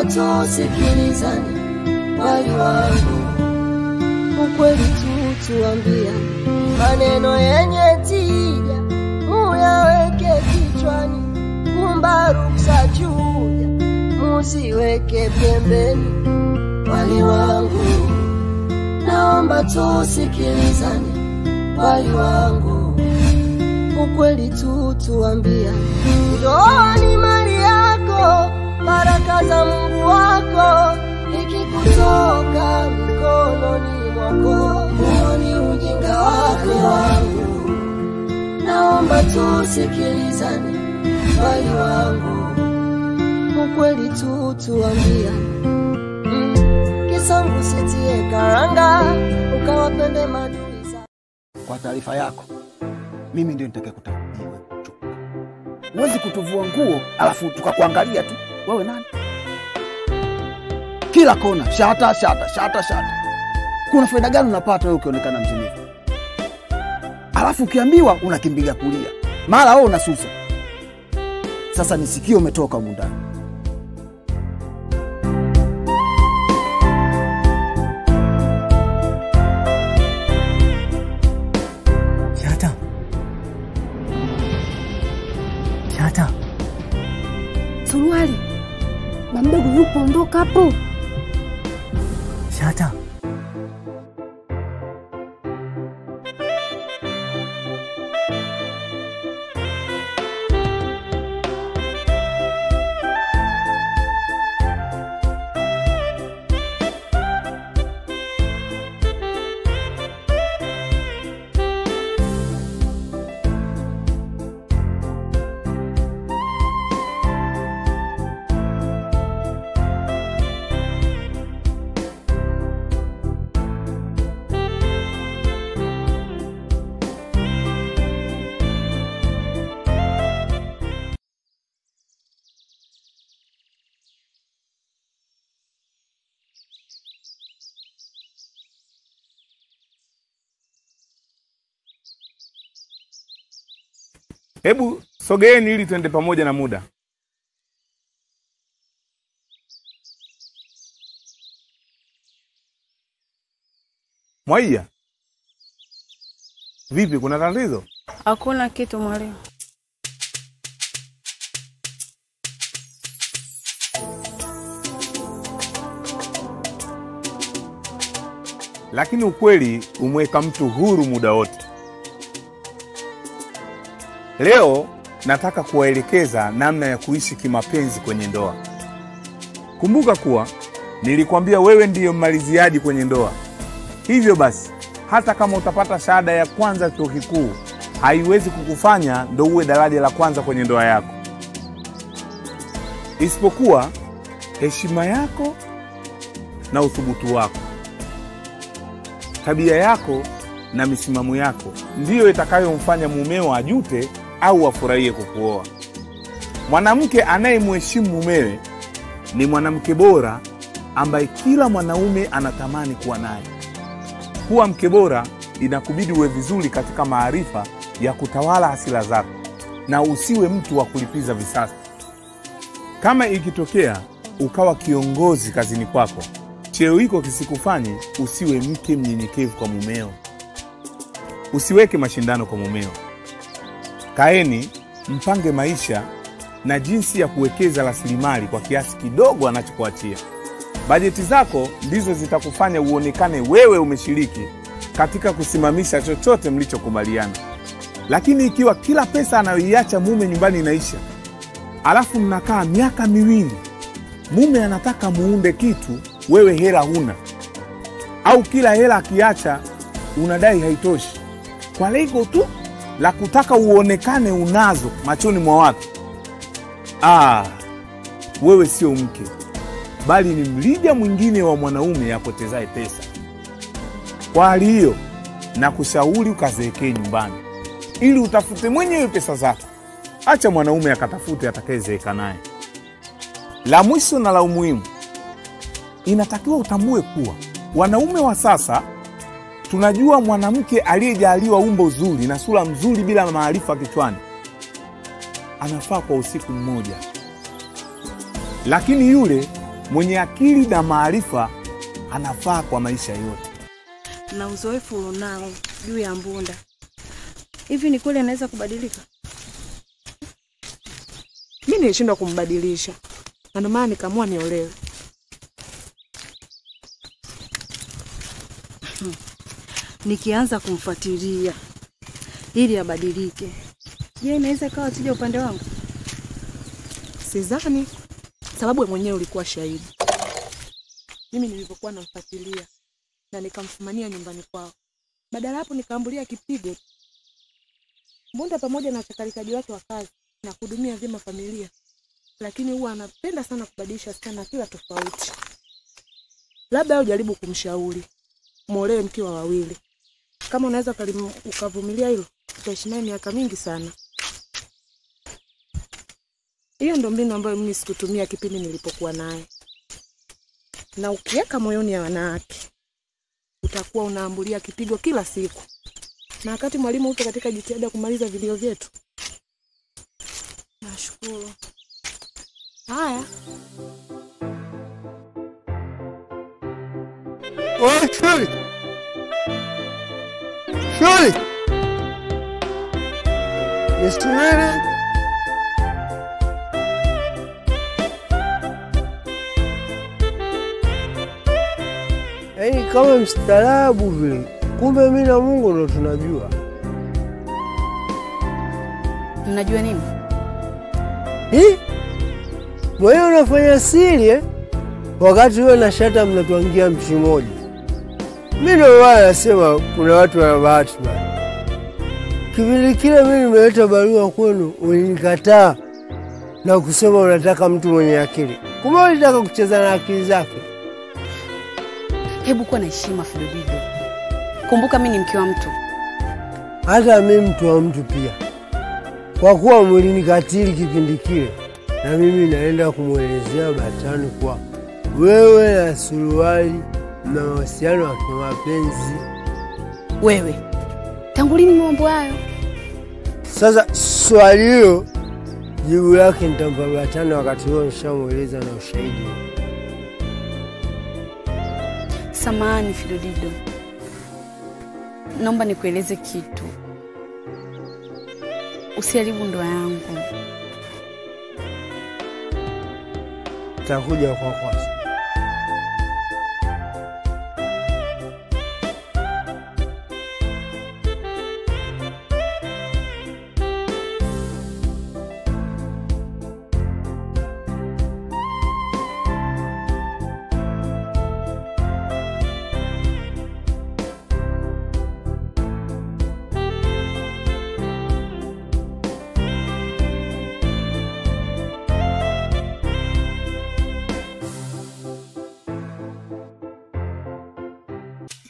watu sikilizani, wali wangu. Ukweli tu tuambia, maneno yenye tija muyaweke kichwani, kumba ruksa chuja musiweke pembeni. Wali wangu, naomba tu sikilizani, wali wangu. Ukweli tu tuambia, ndoa ni mali yako, baraka za Mungu wako, ikikutoka mikononi mwako, huo ni ujinga wako. Naomba tusikilizane, wali wangu. Ukweli tu tuambia, kisa mkusitie karanga, ukawapende madui za. Kwa taarifa yako, mimi ndio nitakaye kutakujia. Uwezi kutuvua nguo alafu tukakuangalia tu. Wewe nani? Kila kona shata. Kuna faida gani unapata wewe ukionekana mzinifu? Alafu ukiambiwa unakimbiga kulia. Mara wewe unasusa. Sasa nisikio umetoka mundani. Shata. Suruali. Mamdogo yupo ondoka hapo. Shata. Hebu sogeeni ili tuende pamoja na muda. Mwaiya, vipi, kuna tatizo? Hakuna kitu mwalimu. Lakini ukweli umweka mtu huru muda wote. Leo nataka kuwaelekeza namna ya kuishi kimapenzi kwenye ndoa. Kumbuka kuwa nilikwambia wewe ndiyo mmaliziaji kwenye ndoa. Hivyo basi, hata kama utapata shahada ya kwanza chuo kikuu, haiwezi kukufanya ndo uwe daraja la kwanza kwenye ndoa yako. Isipokuwa heshima yako na uthubutu wako. Tabia yako na misimamo yako ndiyo itakayomfanya mumeo ajute au afurahie kukuoa. Mwanamke anayemheshimu mumewe ni mwanamke bora ambaye kila mwanaume anatamani kuwa naye. Kuwa mke bora inakubidi uwe vizuri katika maarifa ya kutawala hasira zako na usiwe mtu wa kulipiza visasi. Kama ikitokea ukawa kiongozi kazini kwako, cheo hiko kisikufanye usiwe mke mnyenyekevu kwa mumeo. Usiweke mashindano kwa mumeo. Kaeni mpange maisha na jinsi ya kuwekeza rasilimali kwa kiasi kidogo anachokuachia. Bajeti zako ndizo zitakufanya uonekane wewe umeshiriki katika kusimamisha chochote mlichokubaliana. Lakini ikiwa kila pesa anayoiacha mume nyumbani inaisha, alafu mnakaa miaka miwili, mume anataka muunde kitu, wewe hela huna. Au kila hela akiacha unadai haitoshi, kwa lengo tu la kutaka uonekane unazo machoni mwa watu. Wewe sio mke, bali ni mlija mwingine wa mwanaume apotezaye pesa. Kwa hali hiyo nakushauri ukazeekee nyumbani ili utafute mwenyewe pesa zako. Acha mwanaume akatafute atakayezeeka naye. La mwisho na la umuhimu, inatakiwa utambue kuwa wanaume wa sasa tunajua mwanamke aliyejaliwa umbo zuri na sura mzuri bila maarifa kichwani anafaa kwa usiku mmoja. Lakini yule Mwenye akili na maarifa anafaa kwa maisha yote. Na uzoefu unao juu ya Mbunda. Hivi ni kule naweza kubadilika? Mimi nilishindwa kumbadilisha. Ndio maana nikaamua niolewe. Nikianza kumfuatilia ili abadilike. Je, inaweza kawa tija upande wangu? Sidhani. Sababu wewe mwenyewe ulikuwa shahidi. Mimi nilipokuwa namfuatilia na nikamfumania nyumbani kwao. Badala hapo nikaambulia kipigo. Mbunda pamoja na wachakalikaji wake wa kazi na kuhudumia vyema familia. Lakini huwa anapenda sana kubadilisha sana kila tofauti. Labda ujaribu kumshauri. Muolewe mkiwa wawili. Kama unaweza ukavumilia hilo, utaishi naye miaka mingi sana. Hiyo ndio mbinu ambayo mimi sikutumia kipindi nilipokuwa naye. Na ukiweka moyoni ya wanawake, utakuwa unaambulia kipigo kila siku. Na wakati mwalimu yupo katika jitihada kumaliza video vyetu. Nashukuru. Haya. Oye, Shuri! Shuri! Yesterday! Yaani kama mstaarabu vile, kumbe mimi na Mungu ndo tunajua. Mnajua nini? Hii? Wewe unafanya siri wakati wewe na Shata mnatuangia mchi moja. Mimi ndo wanasema kuna watu wana bahati bana. Kivile kile mimi nimeleta barua kwenu ulinikataa na kusema unataka mtu mwenye akili. Kumbe unataka kucheza na akili zako. Hebu kuwa na heshima Fidovido. Kumbuka mimi ni mke wa mtu. Hata mimi mtu wa mtu pia. Kwa kuwa mlinikatili kipindi kile na mimi naenda kumuelezea Batani kwa wewe na suruali na mahusiano ya kimapenzi. Wewe, tangu lini mambo hayo? Sasa swali hilo jibu lake nitampa Batani wakati huo nishamueleza na ushahidi. Samahani Fidovido. Naomba nikueleze kitu. Usiharibu ndoa yangu. Nitakuja kwa kwanza.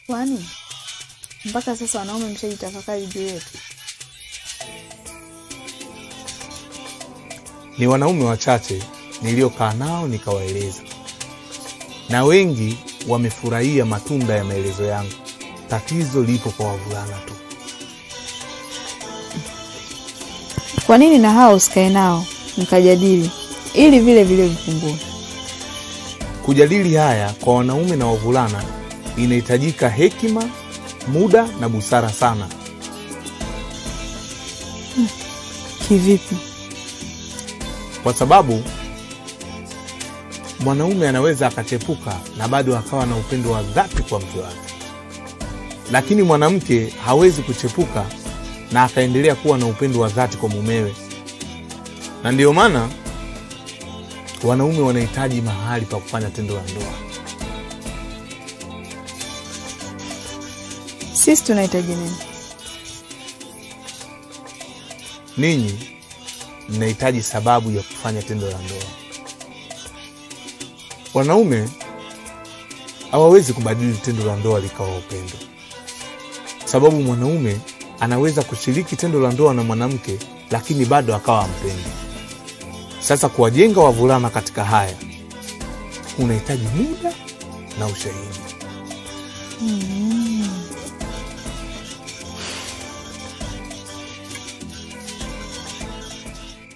Kwani mpaka sasa wanaume mshajitafakari juu yetu? Ni wanaume wachache niliokaa nao nikawaeleza. Na wengi wamefurahia matunda ya maelezo yangu. Tatizo lipo kwa wavulana tu. Kwa nini na hao usikae nao mkajadili ili vile vile vipungue? Kujadili haya kwa wanaume na wavulana inahitajika hekima, muda na busara sana. Kivipi? Kwa sababu mwanaume anaweza akachepuka na bado akawa na upendo wa dhati kwa mke wake. Lakini mwanamke hawezi kuchepuka na akaendelea kuwa na upendo wa dhati kwa mumewe. Na ndio maana wanaume wanahitaji mahali pa kufanya tendo la ndoa. Sisi tunahitaji nini? Ninyi mnahitaji sababu ya kufanya tendo la ndoa. Wanaume hawawezi kubadili tendo la ndoa likawa upendo. Sababu mwanaume anaweza kushiriki tendo la ndoa na mwanamke lakini bado akawa mpendi. Sasa kuwajenga wavulana katika haya unahitaji muda na ushahidi.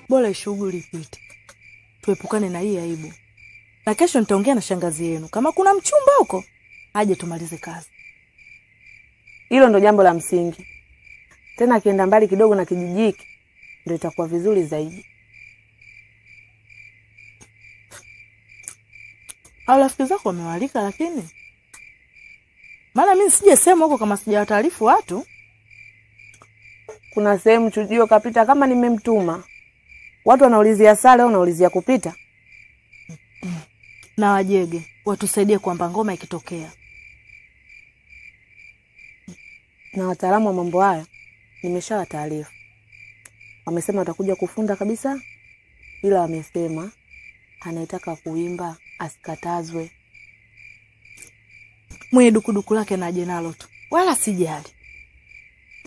Bora shughuli ipite. Tuepukane na hii aibu. Na kesho nitaongea na shangazi yenu. Kama kuna mchumba huko, aje tumalize kazi. Hilo ndo jambo la msingi. Tena kienda mbali kidogo na kijijiki, ndo itakuwa vizuri zaidi. Au rafiki zako wamewalika lakini? Maana mimi sije sema huko kama sijawataarifu watu. Kuna sehemu chujio kapita kama nimemtuma. Watu wanaulizia sala au wanaulizia kupita. Na wajege, watusaidie kwamba ngoma ikitokea. Na wataalamu wa mambo haya nimeshawataarifu. Wamesema watakuja kufunda kabisa, ila wamesema anayetaka kuimba asikatazwe. Mwenye dukuduku lake na aje nalo tu, wala sijali.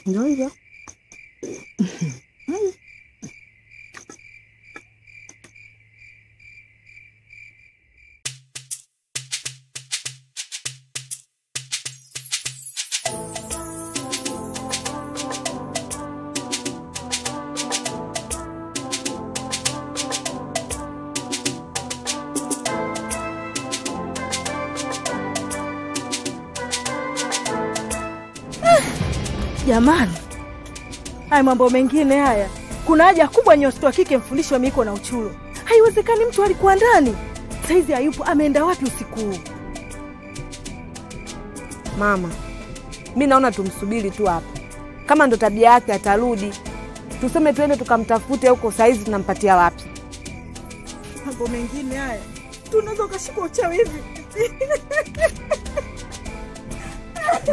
Ndio hivyo. Jamani, hai mambo mengine haya. Kuna haja kubwa nyosto wa kike mfundishwe miko na uchulo. Haiwezekani mtu alikuwa ndani. Saizi hayupo, ameenda wapi usiku huu? Mama, mimi naona tumsubiri tu hapo. Kama ndo tabia yake atarudi, tuseme tuende tukamtafute huko, saizi tunampatia wapi? Mambo mengine haya. Tunaweza kashika uchawi hivi.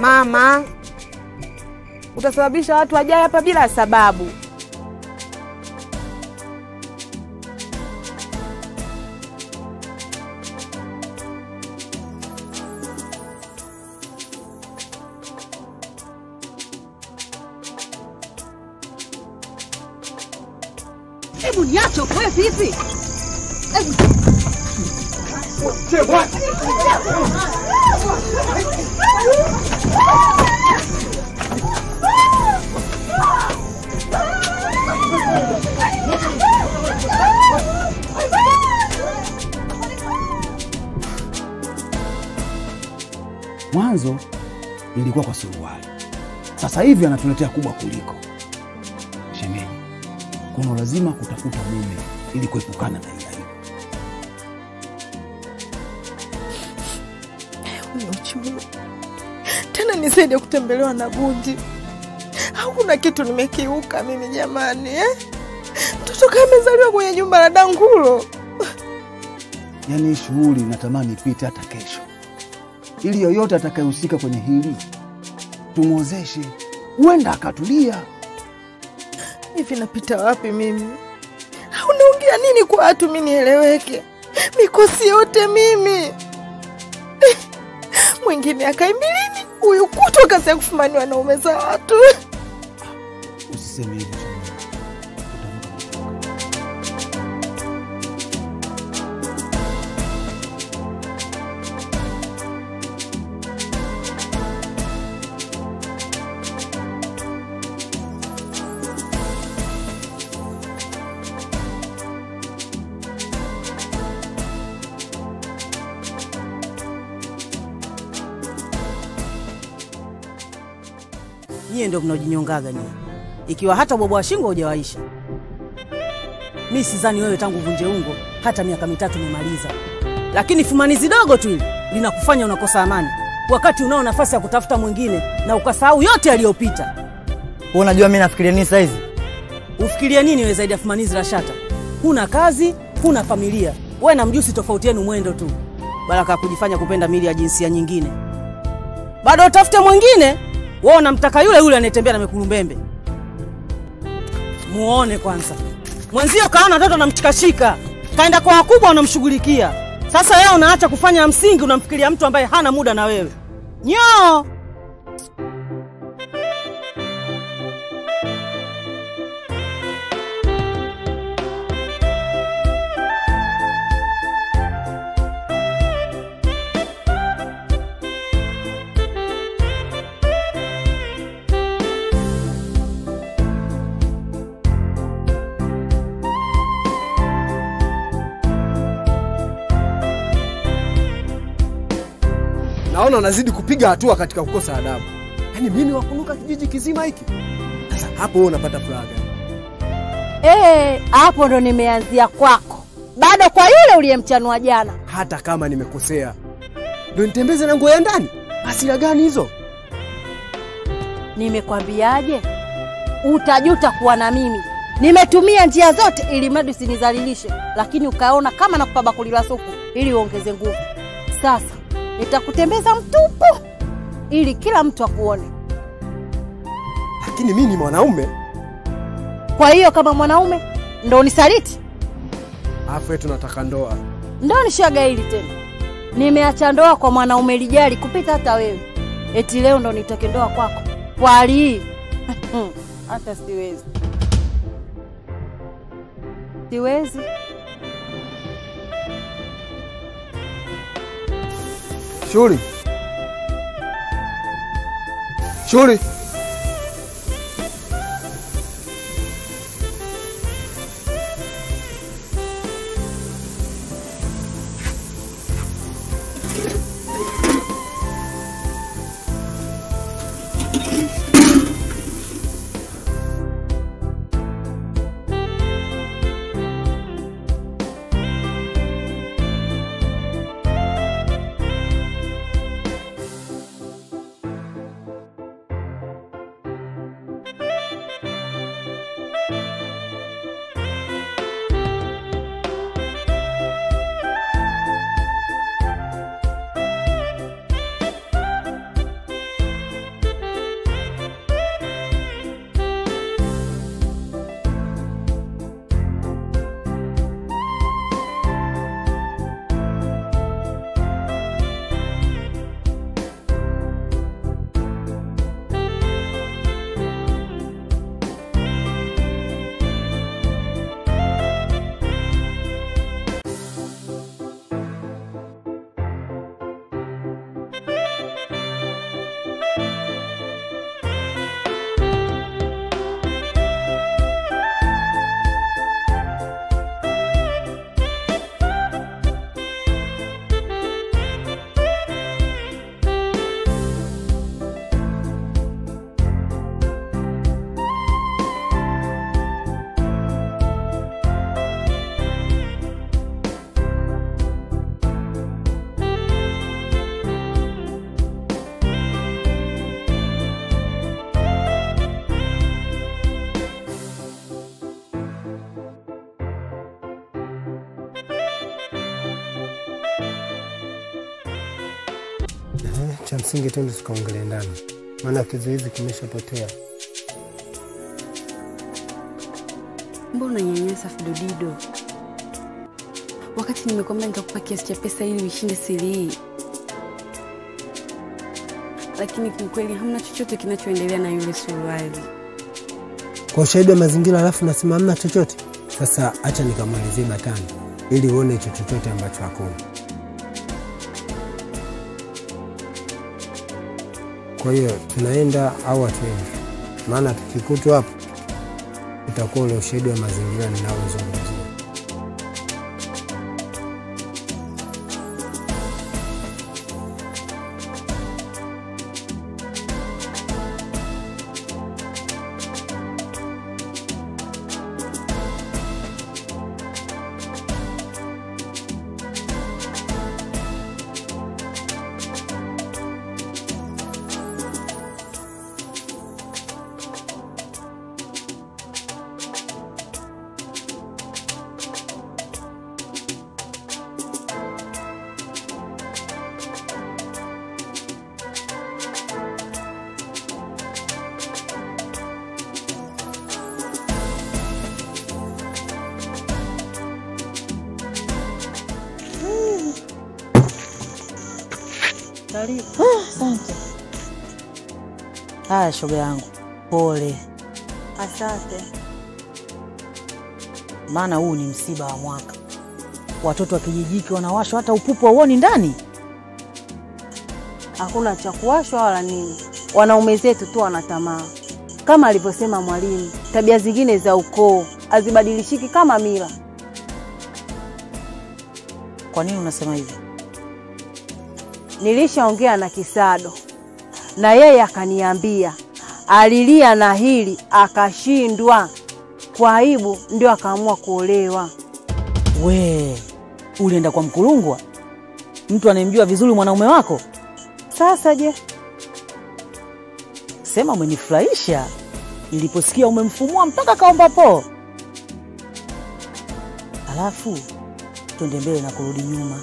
Mama, utasababisha watu wajae hapa bila sababu. Hebu niache wewe vipi? Mwanzo nilikuwa kwa suruali. Sasa hivi anatuletea kubwa kuliko. Shemeji, kuna lazima kutafuta mume ili kuepukana na hili. Unachuo. Tena nisaidie kutembelewa na bundi. Hakuna kitu nimekiuka mimi jamani, eh? Mtoto kama amezaliwa kwenye nyumba la dangulo. Yaani shughuli natamani ipite hata kesho. Ili yoyote atakayehusika kwenye hili tumwozeshe, uenda akatulia. Hivi napita wapi mimi? Unaongea nini kwa watu mimi nieleweke? Mikosi yote mimi. Mwingine akaimbilini, huyu kutoka kazi ya kufumania wanaume za watu. Usiseme hivyo. Nyie ndio mnajinyongaga nyie. Ikiwa hata bobo wa shingo hujawaisha. Mimi sidhani wewe tangu vunje ungo hata miaka mitatu umemaliza. Lakini fumanizi dogo tu linakufanya unakosa amani. Wakati unao nafasi ya kutafuta mwingine na ukasahau yote aliyopita. Wewe unajua mimi nafikiria nini sasa hivi? Ufikiria nini wewe zaidi ya fumanizi la shata? Huna kazi, huna familia. Wewe na mjusi tofauti yenu mwendo tu. Baraka kujifanya kupenda mili ya jinsia nyingine. Bado utafute mwingine? Wao namtaka yule anayetembea na mekulumbembe. Muone kwanza. Mwenzio kaona mtoto anamchikashika. Kaenda kwa wakubwa anamshughulikia. Sasa wewe unaacha kufanya msingi, unamfikiria mtu ambaye hana muda na wewe. Nyoo. naona nazidi kupiga hatua katika kukosa adabu. Yaani mimi wakunuka kijiji kizima hiki. Sasa hapo wewe unapata furaha. Hapo ndo nimeanzia kwako. Bado kwa yule uliyemchanua jana. Hata kama nimekosea, ndio nitembeze na nguo ya ndani? Hasira gani hizo? Nimekwambiaje? Utajuta kuwa na mimi. Nimetumia njia zote ili mradi usinizalilishe, lakini ukaona kama nakupa bakuli la supu ili uongeze nguvu. Sasa nitakutembeza mtupu ili kila mtu akuone. Lakini mimi ni mwanaume. Kwa hiyo kama mwanaume ndo unisaliti? Afu tunataka ndoa. Ndoa ni shaga hili tena. Nimeacha ndoa kwa mwanaume lijali kupita hata wewe. Eti leo ndo nitake ndoa kwako. Wali. Hata siwezi. Siwezi. Shuri. Msingi tundu sikaongele ndani. Maana kizuizi kimesha potea. Mbona nyanyasa Fidodido? Wakati nimekwambia nitakupa kiasi cha pesa ili uishinde siri hii. Lakini kiukweli hamna chochote kinachoendelea na yule Suruali. Kwa ushahidi wa mazingira alafu nasema hamna chochote. Sasa acha nikamalizie batani ili uone chochote ambacho hakuna. Kwa hiyo tunaenda au atuende? Maana tukikutwa hapo utakuwa na ushahidi wa mazingira ninayozungumzia. Asante. Haya shoga yangu, pole. Asante. Maana huu ni msiba wa mwaka. Watoto wa kijijiki wanawashwa hata upupu hauoni ndani. Hakuna cha kuwashwa wala nini. Wanaume zetu tu wana tamaa. Kama alivyosema mwalimu, tabia zingine za ukoo hazibadilishiki kama mila. Kwa nini unasema hivyo? nilishaongea na Kisado, na yeye akaniambia alilia na hili akashindwa, kwa aibu ndio akaamua kuolewa. We, ulienda kwa mkulungwa? Mtu anayemjua vizuri mwanaume wako? Sasa je? Sema umenifurahisha. Niliposikia umemfumua mpaka kaomba po. Alafu twende mbele na kurudi nyuma.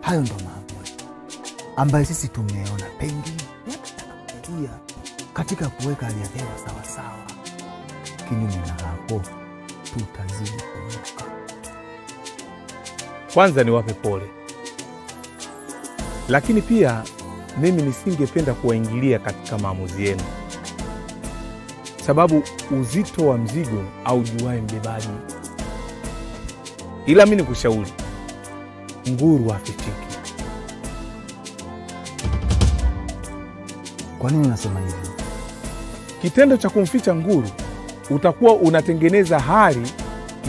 hayo ndo makubwa ambaye sisi tumeona pengine tutakuja katika kuweka hali ya hewa sawa sawa. Kinyume na hapo tutazidi kunuka. Kwanza niwape pole, lakini pia mimi nisingependa kuwaingilia katika maamuzi yenu, sababu uzito wa mzigo haujuae mbebaji. Ila mimi nikushauri, nguru hafichiki. Kwa nini unasema hivyo? Kitendo cha kumficha nguru utakuwa unatengeneza hali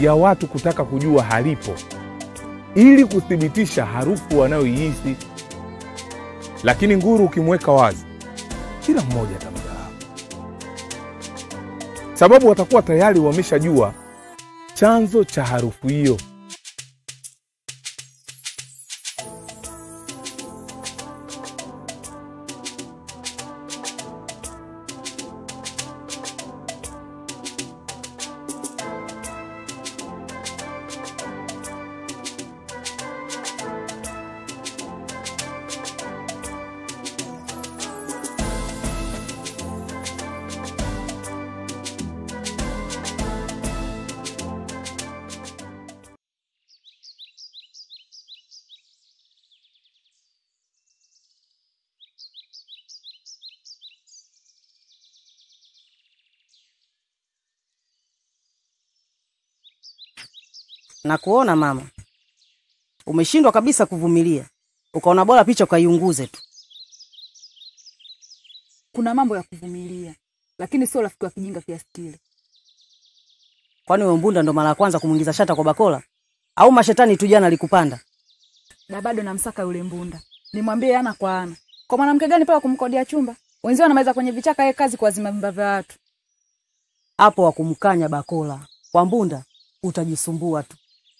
ya watu kutaka kujua halipo ili kuthibitisha harufu wanayoihisi. Lakini nguru ukimweka wazi, kila mmoja atamdharau, sababu watakuwa tayari wameshajua chanzo cha harufu hiyo. Na kuona mama, umeshindwa kabisa kuvumilia, ukaona bora picha ukaiunguze tu. Kuna mambo ya kuvumilia, lakini sio rafiki wa kijinga kiasi kile. Kwani wewe mbunda ndo mara ya kwanza kumuingiza shata kwa bakola? Au mashetani tu jana alikupanda? Na bado namsaka yule mbunda. Nimwambie yana kwa ana. Kwa mwanamke gani pala kumkodia chumba? Wenzao wanaweza kwenye vichaka yeye kazi kwa zimba vya watu. Hapo wa kumkanya bakola, kwa mbunda utajisumbua tu.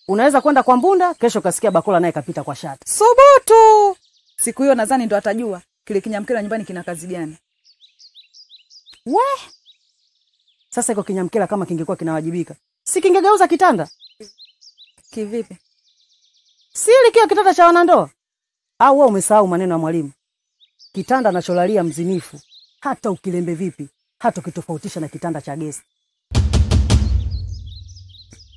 Unaweza kwenda kwa mbunda, kesho kasikia bakola naye kapita kwa shati. Subutu! Siku hiyo nadhani ndo atajua kile kinyamkela nyumbani kina kazi gani. We! Sasa iko kinyamkela kama kingekuwa kinawajibika, si kingegeuza kitanda? Kivipi? Si kile kitanda cha wanandoa? Au wewe umesahau maneno ya mwalimu? Kitanda anacholalia mzinifu, hata ukilembe vipi, hata kitofautisha na kitanda cha gesi.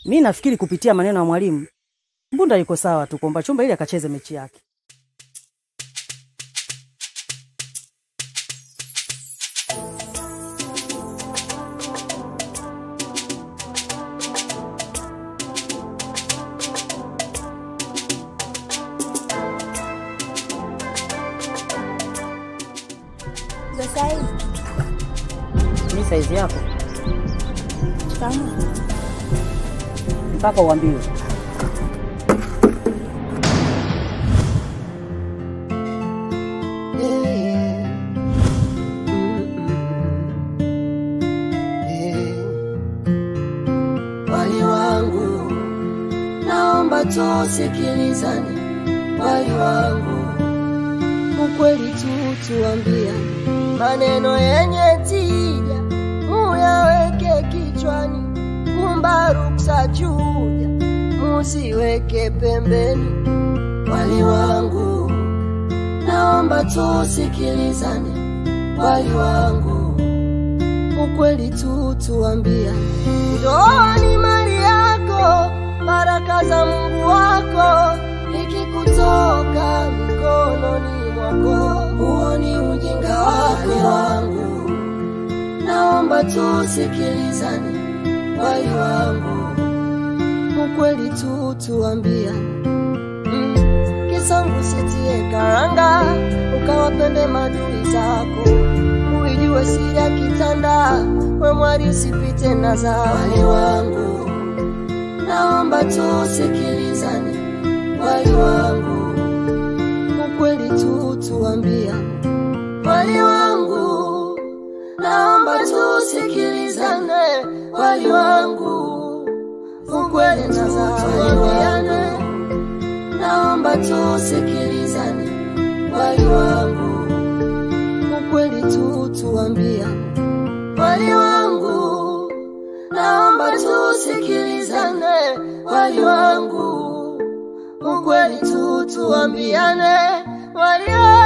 Mimi nafikiri kupitia maneno ya mwalimu, mbunda yuko sawa tu kwamba chumba ile akacheze mechi yake. Ni size yako. Kama mpaka uambie. Wali wangu, naomba tusikilizane. Wali wangu, ukweli tuambie, maneno yenye tija uyaweke kichwani. Mbaruksa chuja, musiweke pembeni. Wali wangu, naomba tusikilizane. Wali wangu, ukweli tuambia, ndoa ni mali yako, baraka za Mungu wako. kutoka mikononi mwako. Huo ni ujinga wako wangu, naomba tusikilizane wali wangu. Ukweli tu tuambiane, kisangu sitie karanga, ukawapende madui zako. Uijue sija kitanda, we mwari usipite na zao. Wali wangu, naomba tusikilizane wali wangu. Ukweli tu tuambiane, wali wangu, naomba tusikilizane wali wangu. Ukweli tu tuambiane, naomba tusikilizane wali wangu. Ukweli tu tuambiane, wali wangu, naomba tusikilizane wali wangu. Ukweli tu tuambiane wali wangu.